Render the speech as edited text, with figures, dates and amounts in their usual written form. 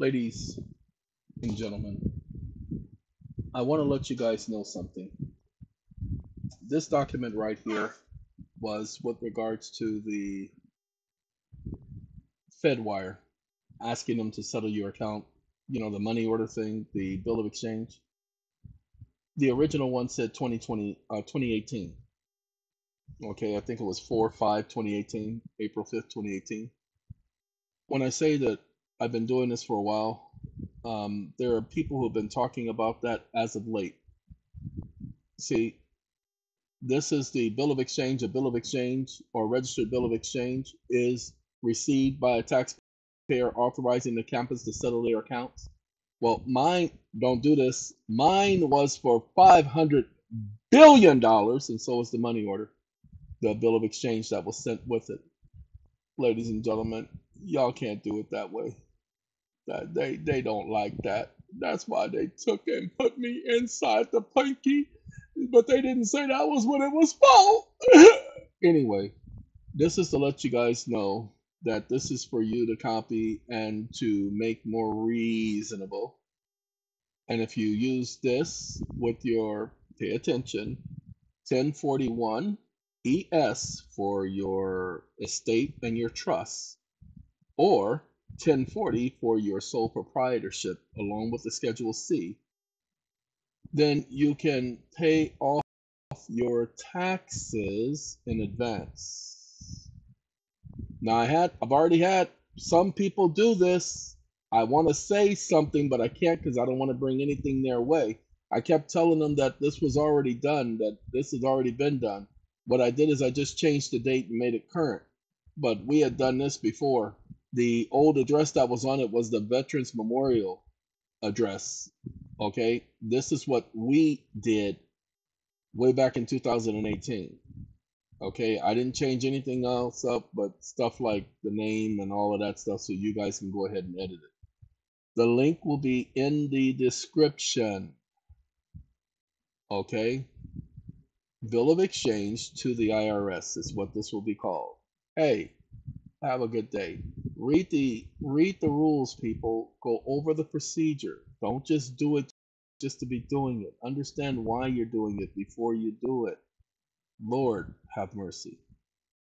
Ladies and gentlemen, I want to let you guys know something. This document right here was with regards to the Fed wire, asking them to settle your account, you know, the money order thing, the Bill of Exchange. The original one said 2018. Okay, I think it was 4/5/2018, April 5th, 2018. When I say that I've been doing this for a while, there are people who have been talking about that as of late. See, this is the Bill of Exchange. A Bill of Exchange or registered Bill of Exchange is received by a taxpayer authorizing the campus to settle their accounts. Well, mine don't do this. Mine was for $500 billion, and so was the money order, the Bill of Exchange that was sent with it. Ladies and gentlemen, y'all can't do it that way. They don't like that. That's why they took and put me inside the pinky, but they didn't say that was what it was for. Anyway, this is to let you guys know that this is for you to copy and to make more reasonable. And if you use this with your, pay attention, 1041 ES for your estate and your trust, or 1040 for your sole proprietorship along with the Schedule C, then you can pay off your taxes in advance. Now I've already had some people do this. I want to say something, but I can't because I don't want to bring anything their way. I kept telling them that this was already done, that this has already been done. What I did is I just changed the date and made it current. But we had done this before. The old address that was on it was the Veterans Memorial address, okay? This is what we did way back in 2018, okay? I didn't change anything else up, but stuff like the name and all of that stuff, so you guys can go ahead and edit it. The link will be in the description, okay? Bill of Exchange to the IRS is what this will be called. Hey, have a good day. Read the rules, people. Go over the procedure. Don't just do it just to be doing it. Understand why you're doing it before you do it. Lord, have mercy.